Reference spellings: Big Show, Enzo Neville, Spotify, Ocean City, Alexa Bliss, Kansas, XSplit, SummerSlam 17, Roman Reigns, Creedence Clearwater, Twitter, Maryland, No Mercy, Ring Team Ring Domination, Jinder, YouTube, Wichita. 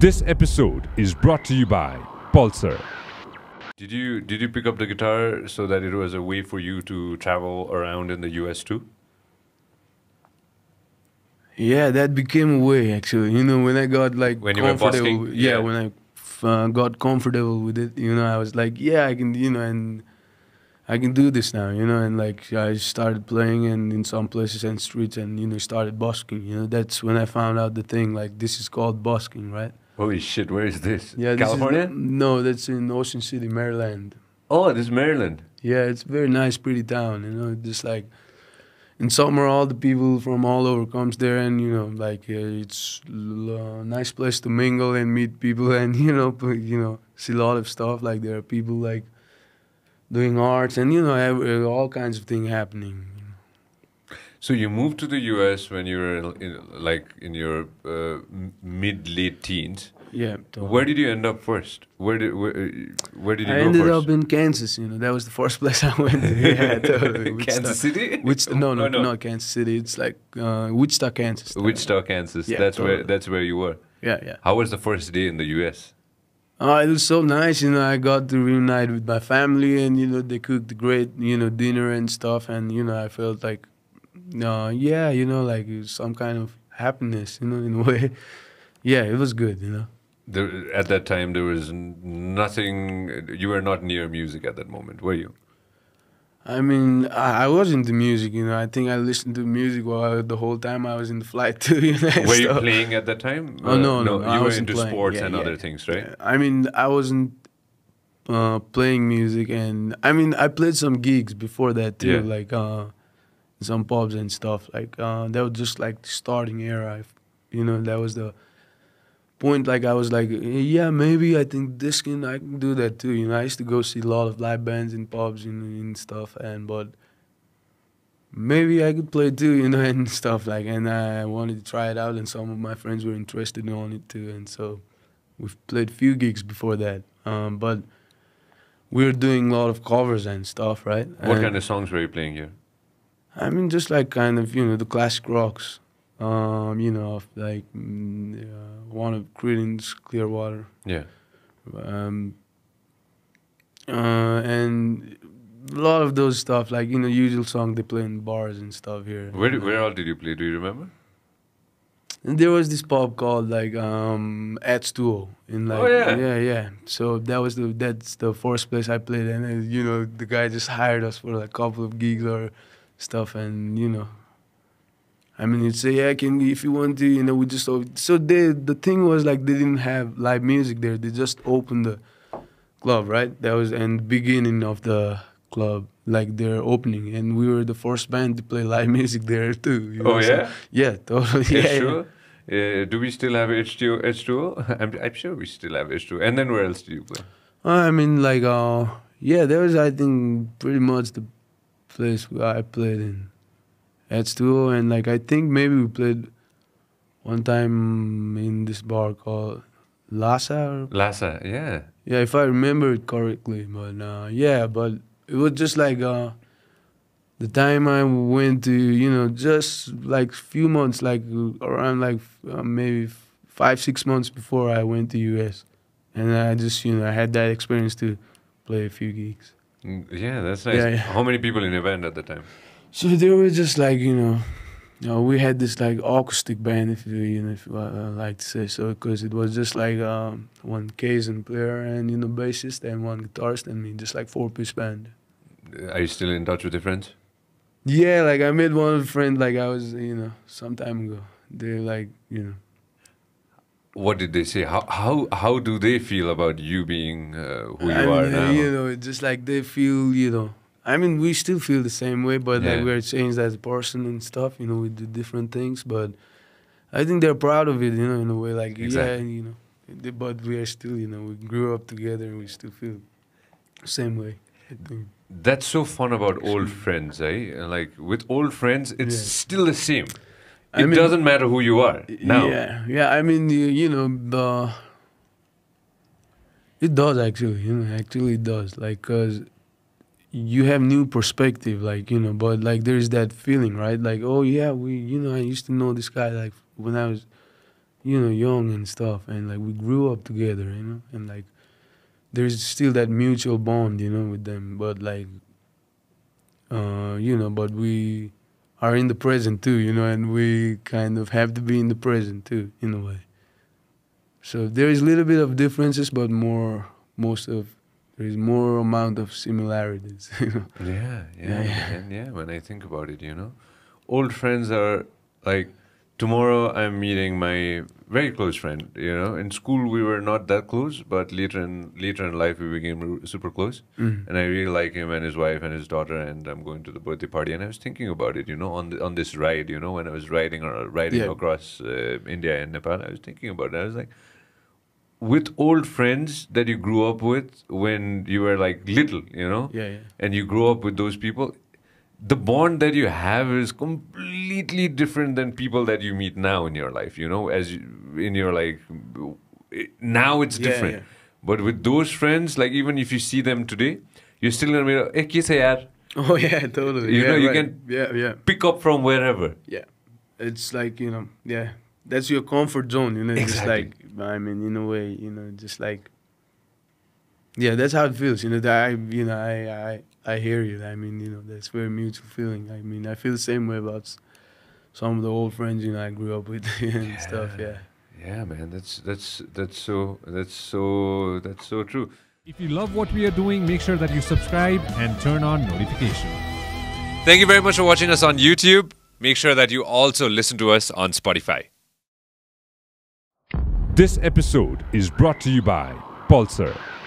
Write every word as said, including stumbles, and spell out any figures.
This episode is brought to you by Pulsar. Did you did you pick up the guitar so that it was a way for you to travel around in the U S too? Yeah, that became a way actually. You know, when I got like when you were busking, yeah, yeah, when I uh, got comfortable with it, you know, I was like, yeah, I can, you know, and I can do this now, you know, and like I started playing and in some places and streets and, you know, started busking, you know, that's when I found out the thing, like this is called busking, right? Holy shit, where is this? Yeah, this California? Is, no, that's in Ocean City, Maryland. Oh, this is Maryland. Yeah, it's a very nice, pretty town, you know, just like in summer all the people from all over comes there and, you know, like uh, it's a nice place to mingle and meet people and, you know, you know, see a lot of stuff, like there are people like doing arts and, you know, every, all kinds of things happening. You know. So you moved to the U S when you were in, in, like in your uh, mid-late teens. Yeah. Totally. Where did you end up first? Where did where, where did you I go first? I ended up in Kansas. You know, that was the first place I went to. Yeah, totally. Kansas City? Wichita, no, no, oh, no, not Kansas City. It's like uh, Wichita, Kansas. Totally. Wichita, Kansas. Yeah, that's totally. where that's where you were. Yeah, yeah. How was the first day in the U S? Oh, it was so nice, you know, I got to reunite with my family and, you know, they cooked great, you know, dinner and stuff and, you know, I felt like, uh, yeah, you know, like some kind of happiness, you know, in a way. Yeah, it was good, you know. There, at that time, there was nothing, you were not near music at that moment, were you? I mean, I, I was into music, you know, I think I listened to music while, the whole time I was in the flight too. You know, were you so. playing at that time? Oh, uh, no, no, no. You I were into playing. sports yeah, and yeah. other things, right? I mean, I wasn't uh, playing music and, I mean, I played some gigs before that too, yeah. like uh, some pubs and stuff. Like, uh, that was just like the starting era, you know, that was the point, like I was like, yeah, maybe I think this can, I can do that too, you know, I used to go see a lot of live bands in pubs and, and stuff, and, but maybe I could play too, you know, and stuff, like, and I wanted to try it out, and some of my friends were interested in it too, and so we've played few gigs before that, um, but we were doing a lot of covers and stuff, right? What and, kind of songs were you playing here? I mean, just like kind of, you know, the classic rocks. Um, you know, like uh, one of Creedence Clearwater. Yeah. Um, uh, and a lot of those stuff, like, you know, usual song they play in bars and stuff here. Where do, where all did you play? Do you remember? And there was this pub called like um, H two O in like oh, yeah. yeah yeah. So that was the that's the first place I played, and then, you know, the guy just hired us for like a couple of gigs or stuff, and, you know. I mean, you'd say, yeah, can we, if you want to, you know, we just... So they, the thing was, like, they didn't have live music there. They just opened the club, right? That was in the beginning of the club, like, their opening. And we were the first band to play live music there, too. You know? Oh, yeah? So, yeah, totally. Yeah, yeah. Sure. Uh, do we still have H two O? H two O? I'm, I'm sure we still have H two O. And then where else do you play? I mean, like, uh, yeah, that was, I think, pretty much the place I played in. H two O, and like I think maybe we played one time in this bar called Lhasa. Or Lhasa, yeah. Yeah, if I remember it correctly, but uh, yeah, but it was just like uh, the time I went to, you know, just like few months, like around like uh, maybe five, six months before I went to U S, and I just, you know, I had that experience to play a few gigs. Yeah, that's nice. Yeah, yeah. How many people in the band at the time? So they were just like, you know, you know, we had this like acoustic band, if you, you know, if you uh, like to say so, because it was just like um, one Kazan player and, you know, bassist and one guitarist and me, just like four-piece band. Are you still in touch with your friends? Yeah, like I met one friend, like I was, you know, some time ago. They're like, you know. What did they say? How how how do they feel about you being uh, who you I mean, are now? You know, it's just like they feel, you know. I mean, we still feel the same way, but yeah. like we're changed as a person and stuff. You know, we do different things, but I think they're proud of it. You know, in a way, like exactly. yeah, you know. They, but we are still, you know, we grew up together, and we still feel the same way. I think. That's so fun about old friends, eh? Like with old friends, it's yeah. still the same. It I mean, doesn't matter who you are now. Yeah, yeah. I mean, you, you know, the it does actually. You know, actually it does. Like, cause. You have new perspective, like, you know, but, like, there's that feeling, right? Like, oh, yeah, we, you know, I used to know this guy, like, when I was, you know, young and stuff, and like we grew up together, you know, and like there's still that mutual bond, you know, with them. But like, uh, you know, but we are in the present too, you know, and we kind of have to be in the present too, in a way. So there is a little bit of differences, but more, most of, there is more amount of similarities, you know. Yeah, yeah, yeah. And yeah, when I think about it, you know, old friends are like, tomorrow I'm meeting my very close friend, you know. In school we were not that close, but later in later in life we became super close. Mm-hmm. And I really like him and his wife and his daughter, and I'm going to the birthday party. And I was thinking about it, you know, on the, on this ride, you know, when I was riding or riding yeah. across uh, India and Nepal, I was thinking about it. I was like, with old friends that you grew up with when you were like little, you know, yeah, yeah. and you grew up with those people, the bond that you have is completely different than people that you meet now in your life, you know, as you, in your like, it, now it's yeah, different. Yeah. But with those friends, like even if you see them today, you're still going to be like, hey, kise yaar? Oh yeah, totally. You yeah, know, you right. can yeah, yeah. pick up from wherever. Yeah. It's like, you know, yeah, that's your comfort zone, you know, exactly. Just like, I mean, in a way, you know, just like, yeah, that's how it feels, you know, that I, you know, I, I, I hear you. I mean, you know, that's very mutual feeling. I mean, I feel the same way about some of the old friends, you know, I grew up with and yeah. stuff. Yeah. Yeah, man, that's that's that's so that's so that's so true. If you love what we are doing, make sure that you subscribe and turn on notifications. Thank you very much for watching us on YouTube. Make sure that you also listen to us on Spotify. This episode is brought to you by Pulsar.